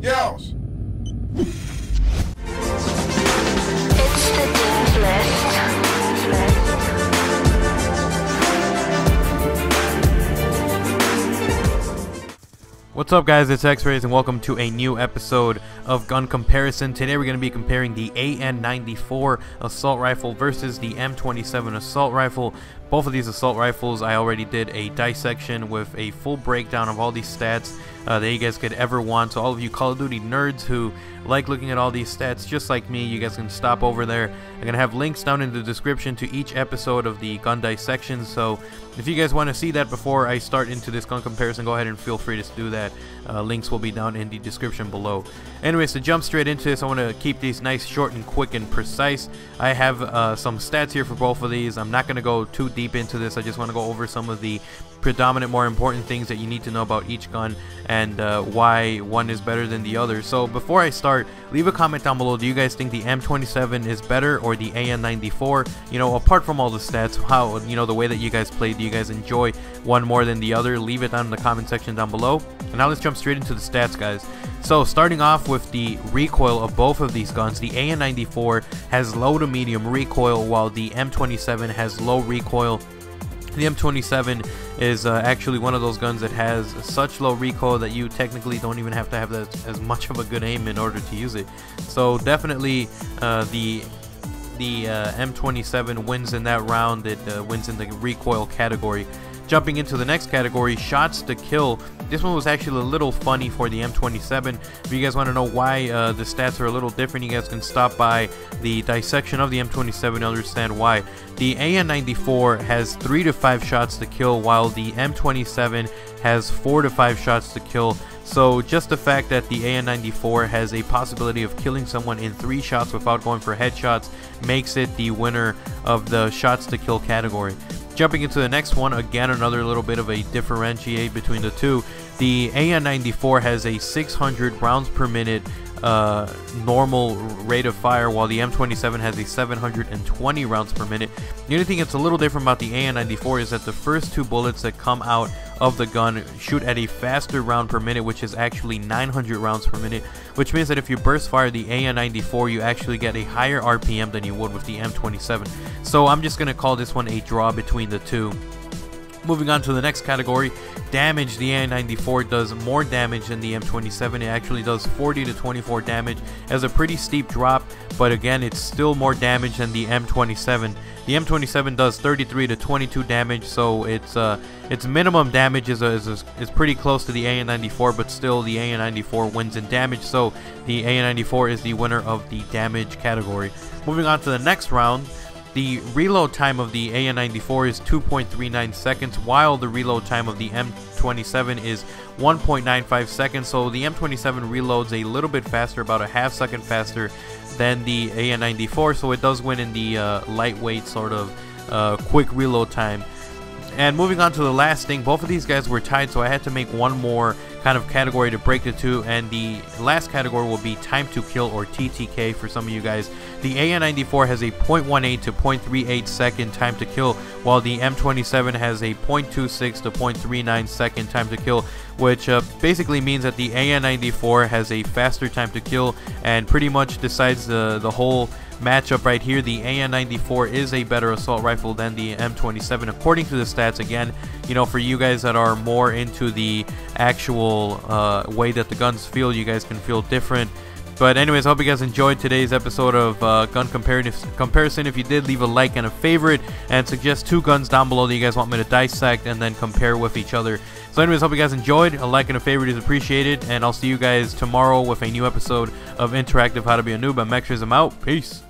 Yells! It's the Dean's List. What's up guys, it's X-Rays and welcome to a new episode of Gun Comparison. Today we're going to be comparing the AN-94 assault rifle versus the M27 assault rifle. Both of these assault rifles I already did a dissection with a full breakdown of all these stats that you guys could ever want. So all of you Call of Duty nerds who like looking at all these stats just like me, you guys can stop over there. I'm going to have links down in the description to each episode of the gun dissection. So if you guys want to see that before I start into this gun comparison, go ahead and feel free to do that. Links will be down in the description below. Anyways, to jump straight into this, I want to keep these nice, short, and quick and precise. I have some stats here for both of these. I'm not going to go too deep into this. I just want to go over some of the predominant, more important things that you need to know about each gun and why one is better than the other. So before I start, leave a comment down below. Do you guys think the M27 is better or the AN-94? You know, apart from all the stats, how, you know, the way that you guys play, do you guys enjoy one more than the other? Leave it down in the comment section down below. And now let's jump straight into the stats, guys. So starting off with the recoil of both of these guns, the AN-94 has low to medium recoil while the M27 has low recoil. The M27 is actually one of those guns that has such low recoil that you technically don't even have to have that as much of a good aim in order to use it. So definitely the M27 wins in that round. It wins in the recoil category. Jumping into the next category, shots to kill. This one was actually a little funny for the M27. If you guys want to know why the stats are a little different, you guys can stop by the dissection of the M27 and understand why. The AN-94 has 3 to 5 shots to kill, while the M27 has 4 to 5 shots to kill. So just the fact that the AN-94 has a possibility of killing someone in 3 shots without going for headshots makes it the winner of the shots to kill category. Jumping into the next one, again another little bit of a differentiate between the two. The AN-94 has a 600 rounds per minute normal rate of fire, while the M27 has a 720 rounds per minute. The only thing that's a little different about the AN-94 is that the first 2 bullets that come out of the gun shoot at a faster round per minute, which is actually 900 rounds per minute, which means that if you burst fire the AN-94, you actually get a higher RPM than you would with the M27. So I'm just going to call this one a draw between the two. Moving on to the next category, damage. The AN-94 does more damage than the M27. It actually does 40 to 24 damage as a pretty steep drop, but again, it's still more damage than the M27. The M27 does 33 to 22 damage, so its minimum damage is pretty close to the AN-94, but still the AN-94 wins in damage, so the AN-94 is the winner of the damage category. Moving on to the next round, the reload time of the AN-94 is 2.39 seconds, while the reload time of the M27 is 1.95 seconds, so the M27 reloads a little bit faster, about a half second faster than the AN-94, so it does win in the lightweight sort of quick reload time. And moving on to the last thing, both of these guys were tied, so I had to make one more kind of category to break the two, and the last category will be time to kill, or TTK for some of you guys. The AN-94 has a 0.18 to 0.38 second time to kill, while the M27 has a 0.26 to 0.39 second time to kill, which basically means that the AN-94 has a faster time to kill and pretty much decides the whole matchup right here. The AN-94 is a better assault rifle than the M27 according to the stats. Again, you know, for you guys that are more into the actual way that the guns feel, you guys can feel different. But anyways, I hope you guys enjoyed today's episode of Gun Comparison. If you did, leave a like and a favorite, and suggest 2 guns down below that you guys want me to dissect and then compare with each other. So anyways, hope you guys enjoyed. A like and a favorite is appreciated, and I'll see you guys tomorrow with a new episode of Interactive How to Be a Noob. I'm Exorcism out. Peace.